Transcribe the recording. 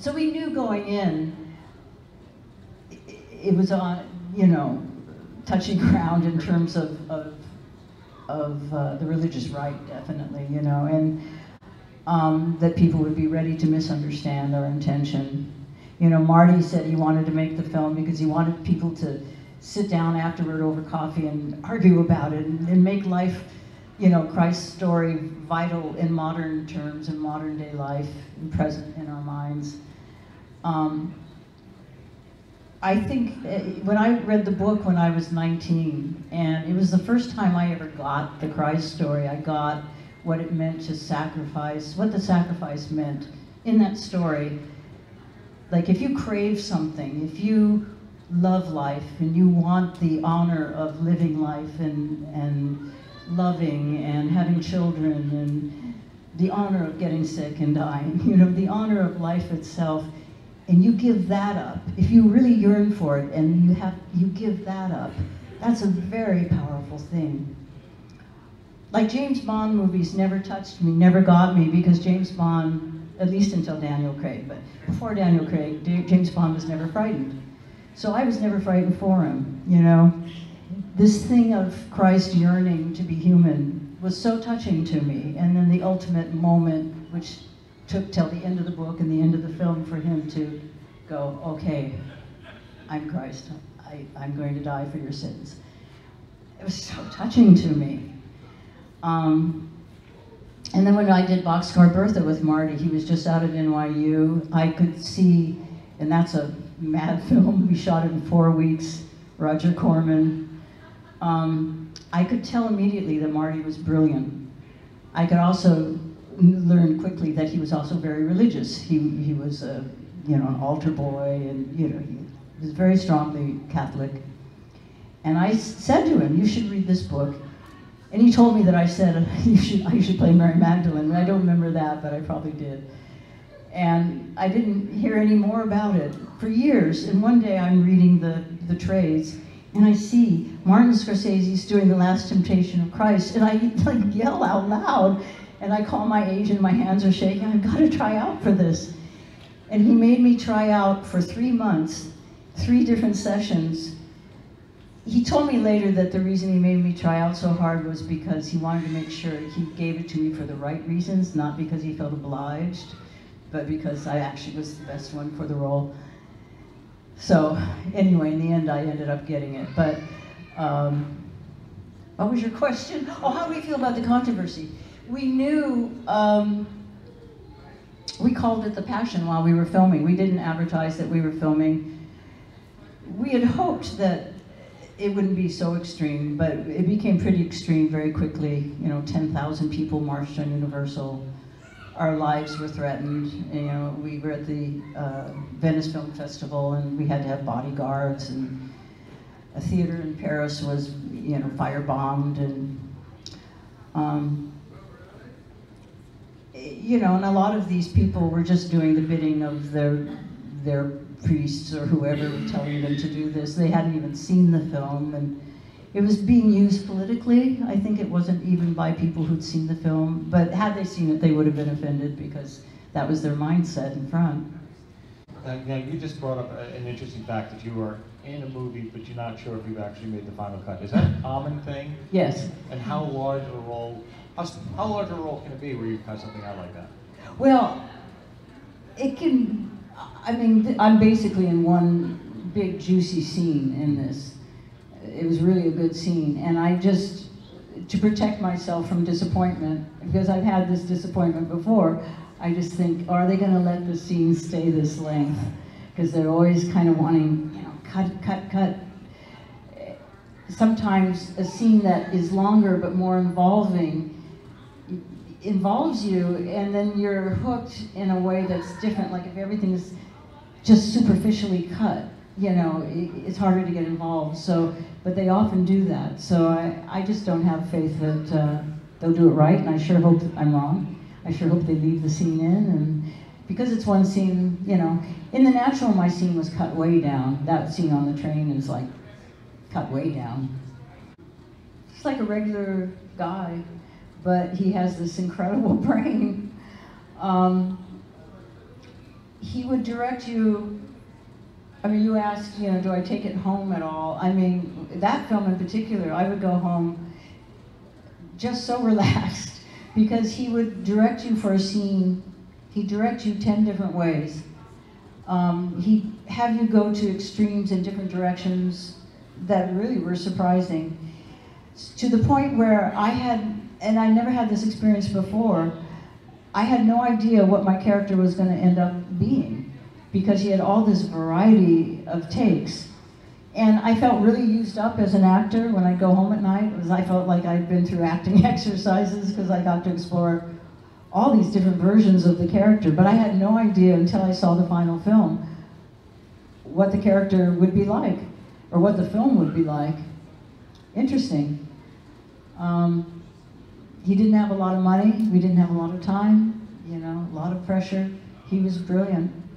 So we knew going in, it was on, you know, touchy ground in terms of the religious right, definitely, you know, and that people would be ready to misunderstand our intention. You know, Marty said he wanted to make the film because he wanted people to sit down afterward over coffee and argue about it and make life, you know, Christ's story vital in modern terms, in modern day life, and present in our minds. I think when I read the book when I was 19, and it was the first time I ever got the Christ story, I got what it meant to sacrifice, what the sacrifice meant in that story. Like if you crave something, if you love life and you want the honor of living life and loving and having children and the honor of getting sick and dying, you know, the honor of life itself, and you give that up, if you really yearn for it and you give that up, that's a very powerful thing. Like James Bond movies never touched me, never got me, because James Bond, at least until Daniel Craig, but before Daniel Craig, James Bond was never frightened. So I was never frightened for him, you know. This thing of Christ yearning to be human was so touching to me, and then the ultimate moment, which took till the end of the book and the end of the film for him to go, okay, I'm Christ, I'm going to die for your sins. It was so touching to me. And then when I did Boxcar Bertha with Marty, he was just out of NYU, I could see, and that's a mad film, we shot it in 4 weeks, Roger Corman. I could tell immediately that Marty was brilliant. I could also learn quickly that he was also very religious. He was a, you know, an altar boy, and you know, he was very strongly Catholic. And I said to him, "You should read this book." And he told me that I said, "I should play Mary Magdalene." And I don't remember that, but I probably did. And I didn't hear any more about it for years. And one day I'm reading the trades, and I see Martin Scorsese's doing The Last Temptation of Christ, and I like yell out loud, and I call my agent, my hands are shaking, I've got to try out for this. And he made me try out for 3 months, 3 different sessions. He told me later that the reason he made me try out so hard was because he wanted to make sure he gave it to me for the right reasons, not because he felt obliged, but because I actually was the best one for the role. So anyway, in the end, I ended up getting it. But what was your question? Oh, how do we feel about the controversy? We knew, we called it The Passion while we were filming. We didn't advertise that we were filming. We had hoped that it wouldn't be so extreme, but it became pretty extreme very quickly. You know, 10,000 people marched on Universal. Our lives were threatened. You know, we were at the Venice Film Festival, and we had to have bodyguards. And a theater in Paris was, you know, firebombed, and you know, and a lot of these people were just doing the bidding of their priests or whoever were telling them to do this. They hadn't even seen the film, and it was being used politically. I think it wasn't even by people who'd seen the film, but had they seen it, they would have been offended because that was their mindset in front. Now, you just brought up an interesting fact that you were in a movie, but you're not sure if you've actually made the final cut. Is that a common thing? Yes. And how large a role, how large a role can it be where you cut something out like that? Well, it can, I mean, I'm basically in one big juicy scene in this. It was really a good scene, and I just, to protect myself from disappointment, because I've had this disappointment before, I just think, are they going to let the scene stay this length? Because they're always kind of wanting, you know, cut, cut, cut. Sometimes a scene that is longer but more involving involves you, and then you're hooked in a way that's different. Like if everything is just superficially cut, you know, it's harder to get involved. So, but they often do that. So I just don't have faith that they'll do it right, and I sure hope that I'm wrong. I sure hope they leave the scene in, and because it's one scene, you know. In The Natural, my scene was cut way down. That scene on the train is like cut way down. It's like a regular guy, but he has this incredible brain. he would direct you. I mean, you asked, you know, do I take it home at all? I mean, that film in particular, I would go home just so relaxed because he would direct you for a scene. He'd direct you 10 different ways. He'd have you go to extremes in different directions that really were surprising, to the point where I had, and I never had this experience before, I had no idea what my character was going to end up being, because he had all this variety of takes. And I felt really used up as an actor when I'd go home at night, because I felt like I'd been through acting exercises, because I got to explore all these different versions of the character. But I had no idea until I saw the final film what the character would be like, or what the film would be like. Interesting. He didn't have a lot of money. We didn't have a lot of time, you know, a lot of pressure. He was brilliant.